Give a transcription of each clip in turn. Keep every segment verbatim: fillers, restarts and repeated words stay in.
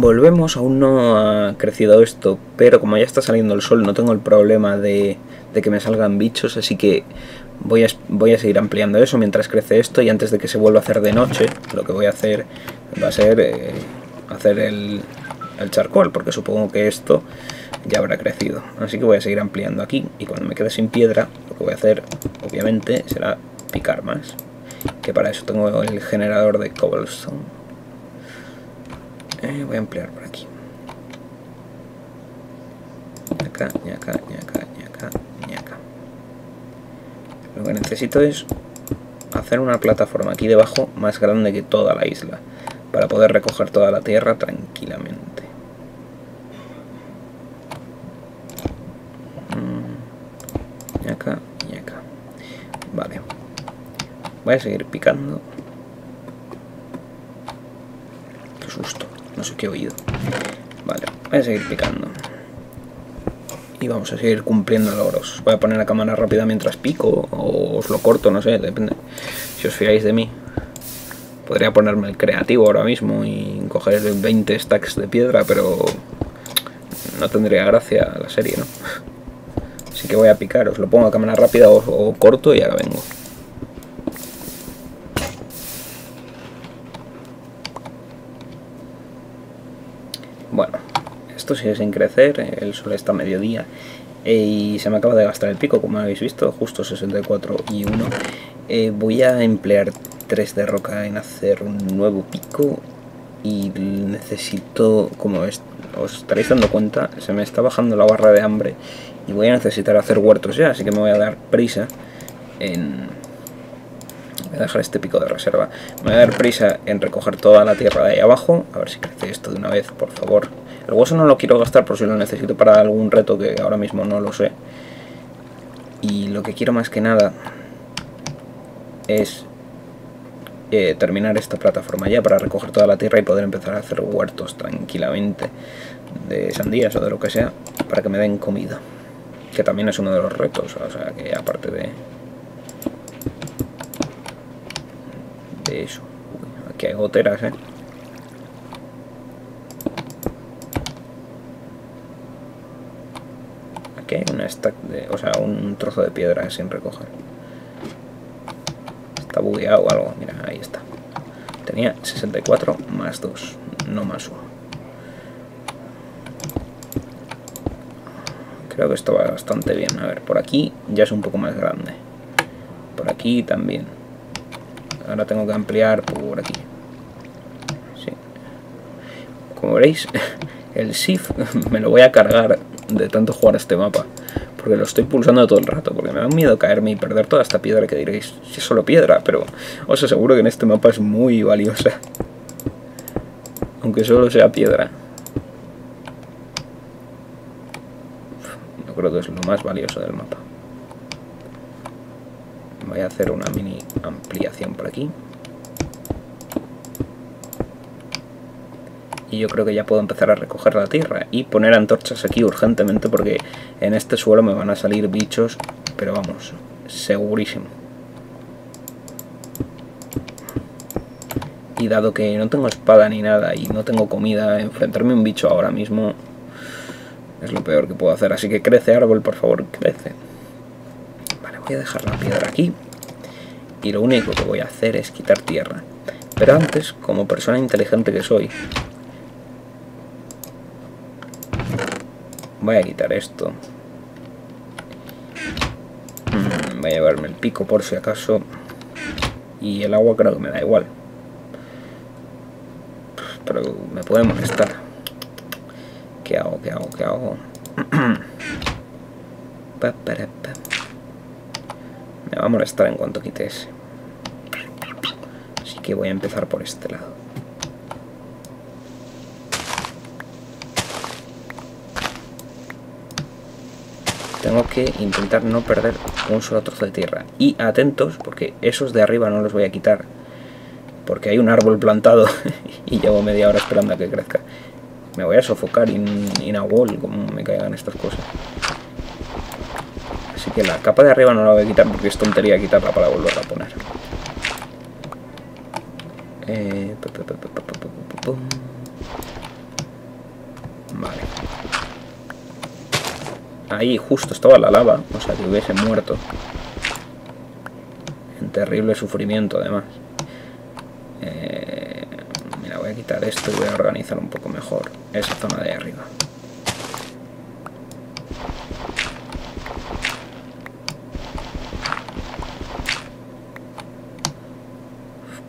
volvemos, aún no ha crecido esto, pero como ya está saliendo el sol no tengo el problema de, de que me salgan bichos, así que voy a, voy a seguir ampliando eso mientras crece esto, y antes de que se vuelva a hacer de noche, lo que voy a hacer va a ser eh, hacer el, el charcoal, porque supongo que esto ya habrá crecido, así que voy a seguir ampliando aquí, y cuando me quede sin piedra, lo que voy a hacer, obviamente, será picar más, que para eso tengo el generador de cobblestone. Voy a ampliar por aquí. Acá, y acá, y acá, y acá, y acá. Lo que necesito es hacer una plataforma aquí debajo más grande que toda la isla, para poder recoger toda la tierra tranquilamente. Y acá, y acá. Vale. Voy a seguir picando. Qué susto. No sé qué he oído. Vale, voy a seguir picando. Y vamos a seguir cumpliendo logros. Voy a poner la cámara rápida mientras pico, o os lo corto, no sé, depende. Si os fiáis de mí. Podría ponerme el creativo ahora mismo y coger veinte stacks de piedra, pero no tendría gracia la serie, ¿no? Así que voy a picar, os lo pongo a cámara rápida o, o corto y ahora vengo. Bueno, esto sigue sin crecer, el sol está a mediodía y se me acaba de gastar el pico, como habéis visto, justo sesenta y cuatro y uno. Eh, voy a emplear tres de roca en hacer un nuevo pico y necesito, como os estaréis dando cuenta, se me está bajando la barra de hambre y voy a necesitar hacer huertos ya, así que me voy a dar prisa en... Voy a dejar este pico de reserva. Me voy a dar prisa en recoger toda la tierra de ahí abajo. A ver si crece esto de una vez, por favor. El hueso no lo quiero gastar por si lo necesito para algún reto que ahora mismo no lo sé. Y lo que quiero más que nada es eh, terminar esta plataforma ya para recoger toda la tierra y poder empezar a hacer huertos tranquilamente de sandías o de lo que sea para que me den comida. Que también es uno de los retos, o sea, que aparte de... eso. Uy, aquí hay goteras, ¿eh? Aquí hay una stack de... o sea, un trozo de piedra sin recoger. Está bugueado o algo. Mira, ahí está. Tenía sesenta y cuatro más dos, no más uno. Creo que esto va bastante bien. A ver, por aquí ya es un poco más grande. Por aquí también. Ahora tengo que ampliar por aquí. Sí. Como veréis, el shift me lo voy a cargar de tanto jugar a este mapa. Porque lo estoy pulsando todo el rato. Porque me da miedo caerme y perder toda esta piedra que diréis. Si es solo piedra, pero os aseguro que en este mapa es muy valiosa. Aunque solo sea piedra. Yo creo que es lo más valioso del mapa. Voy a hacer una mini ampliación por aquí. Y yo creo que ya puedo empezar a recoger la tierra y poner antorchas aquí urgentemente porque en este suelo me van a salir bichos, pero vamos, segurísimo. Y dado que no tengo espada ni nada y no tengo comida, enfrentarme a un bicho ahora mismo es lo peor que puedo hacer. Así que crece, árbol, por favor, crece. Voy a dejar la piedra aquí y lo único que voy a hacer es quitar tierra. Pero antes, como persona inteligente que soy, voy a quitar esto. Voy a llevarme el pico por si acaso. Y el agua creo que me da igual. Pero me puede molestar. ¿Qué hago? ¿Qué hago? ¿Qué hago? Pa, pa, pa. Me va a molestar en cuanto quite ese. Así que voy a empezar por este lado. Tengo que intentar no perder un solo trozo de tierra. Y atentos, porque esos de arriba no los voy a quitar. Porque hay un árbol plantado y llevo media hora esperando a que crezca. Me voy a sofocar in, in a wall, como me caigan estas cosas. Así que la capa de arriba no la voy a quitar porque es tontería quitarla para volverla a poner. Eh, ahí justo estaba la lava, o sea que hubiese muerto en terrible sufrimiento además. Eh, mira, voy a quitar esto y voy a organizar un poco mejor esa zona de arriba.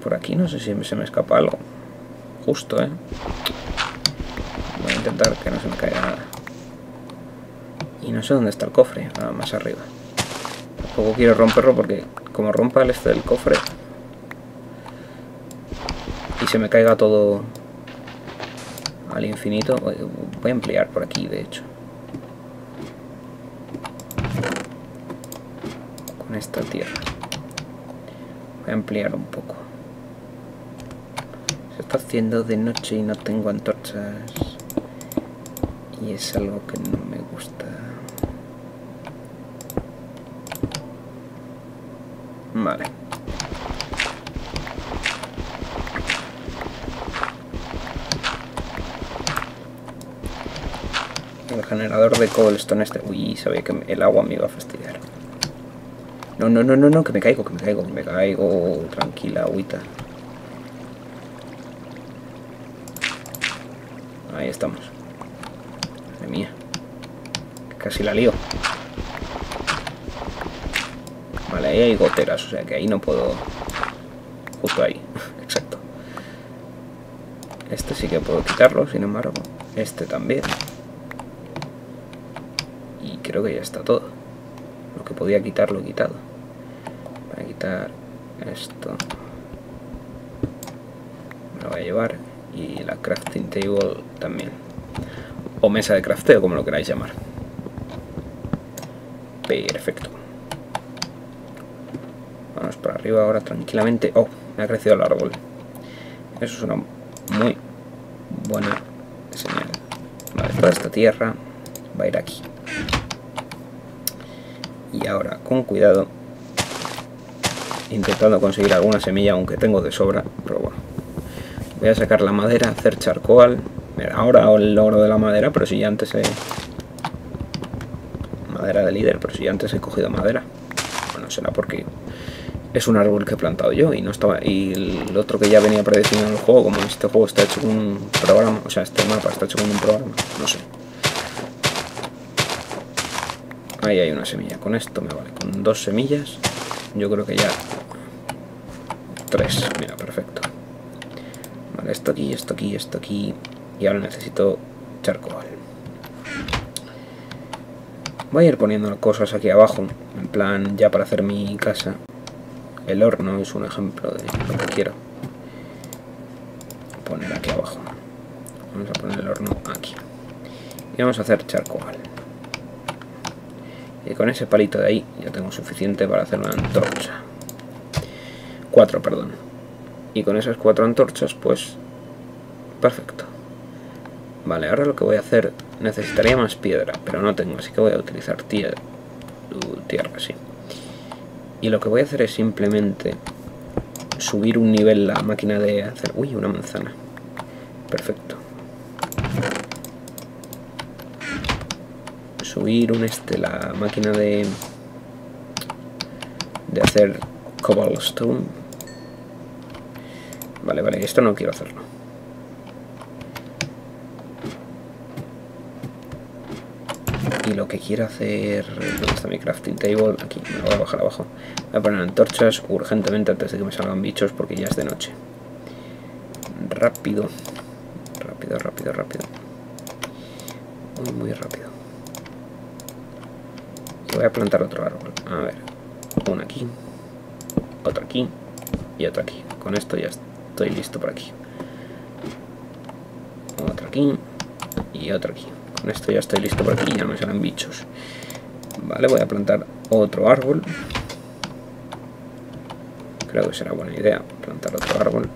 Por aquí no sé si se me escapa algo. Justo, eh. Voy a intentar que no se me caiga nada. Y no sé dónde está el cofre, nada más arriba. Tampoco quiero romperlo porque como rompa el este del cofre y se me caiga todo al infinito. Voy a ampliar por aquí, de hecho. Con esta tierra. Voy a ampliar un poco. Se está haciendo de noche y no tengo antorchas. Y es algo que no me gusta. Vale. El generador de cobblestone este... Uy, sabía que el agua me iba a fastidiar. No, no, no, no, no, que me caigo, que me caigo, que me caigo. Tranquila, agüita. Ahí estamos. Madre mía. Casi la lío. Vale, ahí hay goteras, o sea que ahí no puedo... Justo ahí. Exacto. Este sí que puedo quitarlo, sin embargo. Este también. Y creo que ya está todo. Lo que podía quitar lo he quitado. Voy a quitar esto. Me lo voy a llevar. Y la crafting table también. O mesa de crafteo, como lo queráis llamar. Perfecto. Vamos para arriba ahora tranquilamente. Oh, me ha crecido el árbol. Eso es una muy buena señal. Vale, toda esta tierra va a ir aquí. Y ahora, con cuidado, intentando conseguir alguna semilla, aunque tengo de sobra, pero bueno. Voy a sacar la madera, hacer charcoal. Mira, ahora el logro de la madera, pero si ya antes he... Madera de líder, pero si ya antes he cogido madera. Bueno, será porque es un árbol que he plantado yo y no estaba... Y el otro que ya venía predefinido en el juego, como este juego está hecho con un programa, o sea, este mapa está hecho con un programa, no sé. Ahí hay una semilla, con esto me vale, con dos semillas, yo creo que ya... Tres, mira, perfecto. Vale, esto aquí, esto aquí, esto aquí. Y ahora necesito charcoal. Voy a ir poniendo cosas aquí abajo. En plan, ya para hacer mi casa. El horno es un ejemplo de lo que quiero poner aquí abajo. Vamos a poner el horno aquí. Y vamos a hacer charcoal. Y con ese palito de ahí ya tengo suficiente para hacer una antorcha. Cuatro, perdón. Y con esas cuatro antorchas, pues... Perfecto. Vale, ahora lo que voy a hacer... Necesitaría más piedra, pero no tengo, así que voy a utilizar tierra, tierra, sí. Y lo que voy a hacer es simplemente... Subir un nivel la máquina de hacer... Uy, una manzana. Perfecto. Subir un este, la máquina de... De hacer cobblestone. Vale, vale, esto no quiero hacerlo. Y lo que quiero hacer... ¿Dónde está mi crafting table? Aquí, me lo voy a bajar abajo. Voy a poner antorchas urgentemente antes de que me salgan bichos porque ya es de noche. Rápido. Rápido, rápido, rápido. Muy, muy rápido. Y voy a plantar otro árbol. A ver. Una aquí. Otra aquí. Y otra aquí. Con esto ya está. Estoy listo por aquí. Otro aquí. Y otro aquí. Con esto ya estoy listo por aquí. Ya me salen bichos. Vale, voy a plantar otro árbol. Creo que será buena idea plantar otro árbol.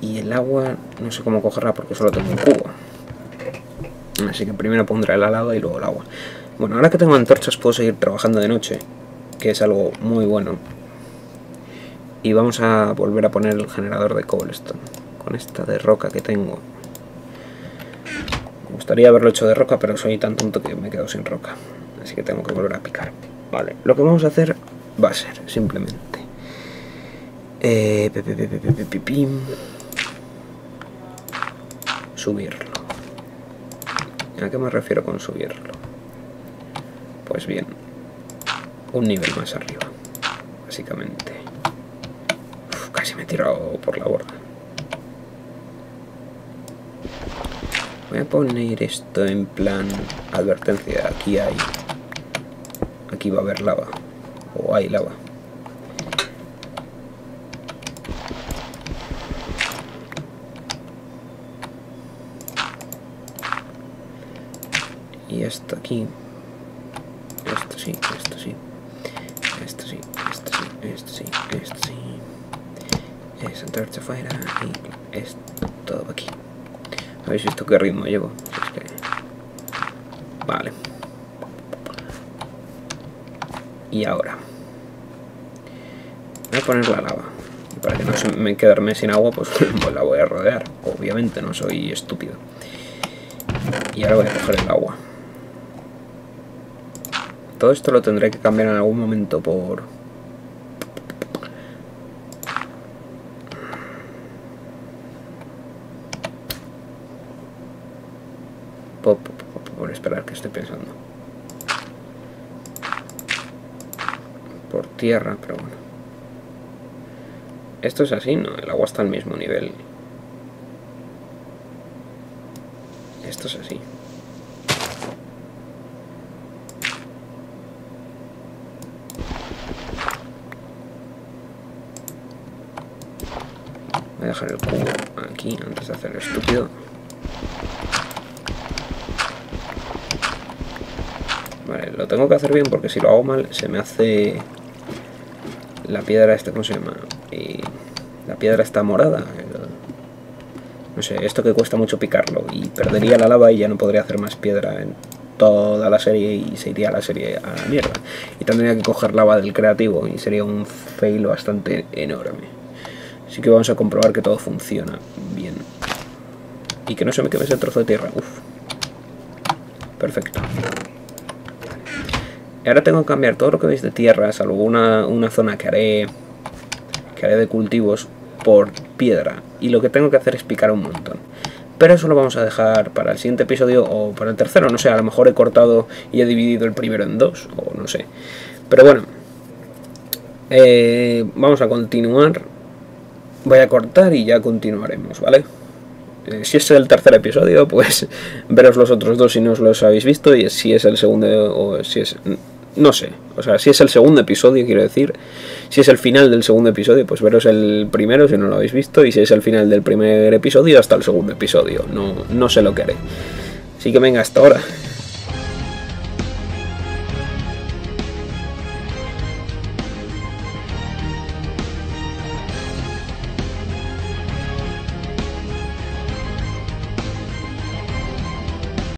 Y el agua no sé cómo cogerla porque solo tengo un cubo. Así que primero pondré la lava y luego el agua. Bueno, ahora que tengo antorchas puedo seguir trabajando de noche, que es algo muy bueno. Y vamos a volver a poner el generador de cobblestone. con esta de roca que tengo. Me gustaría haberlo hecho de roca, pero soy tan tonto que me he quedado sin roca. Así que tengo que volver a picar. Vale, lo que vamos a hacer va a ser simplemente... Eh, pe, pe, pe, pe, pe, pe, pim. Subirlo. ¿A qué me refiero con subirlo? Pues bien, un nivel más arriba, básicamente. Uf, casi me he tirado por la borda. Voy a poner esto en plan advertencia. Aquí hay... Aquí va a haber lava. O hay lava. Y hasta aquí. Esto sí, esto sí. Esto sí, esto sí, esto sí, esto sí. Esa antorcha fuera y esto todo aquí. ¿Habéis visto qué ritmo llevo? Es que... Vale. Y ahora. Voy a poner la lava. Y para que no se me quedarme sin agua, pues, pues la voy a rodear. Obviamente, no soy estúpido. Y ahora voy a coger el agua. Todo esto lo tendré que cambiar en algún momento por... Por, por, por, por esperar, que estoy pensando. Por tierra, pero bueno. Esto es así, ¿no? El agua está al mismo nivel. Esto es así. Voy a dejar el cubo aquí antes de hacer lo estúpido. Vale, lo tengo que hacer bien porque si lo hago mal se me hace la piedra esta, ¿cómo se llama? Y la piedra está morada. No sé, esto que cuesta mucho picarlo y perdería la lava y ya no podría hacer más piedra en toda la serie y se iría la serie a la mierda. Y tendría que coger lava del creativo y sería un fail bastante enorme. Así que vamos a comprobar que todo funciona bien. Y que no se me queme ese trozo de tierra. Uf. Perfecto. Y ahora tengo que cambiar todo lo que veis de tierra, salvo una, una zona que haré, que haré de cultivos, por piedra, y lo que tengo que hacer es picar un montón, pero eso lo vamos a dejar para el siguiente episodio o para el tercero, no sé, a lo mejor he cortado y he dividido el primero en dos, o no sé, pero bueno, eh, vamos a continuar, voy a cortar y ya continuaremos, ¿vale? Eh, si es el tercer episodio, pues veros los otros dos si no os los habéis visto, y si es el segundo, o si es... No sé, o sea, si es el segundo episodio, quiero decir, si es el final del segundo episodio, pues veros el primero si no lo habéis visto, y si es el final del primer episodio, hasta el segundo episodio, no, no sé lo que haré. Así que venga, hasta ahora.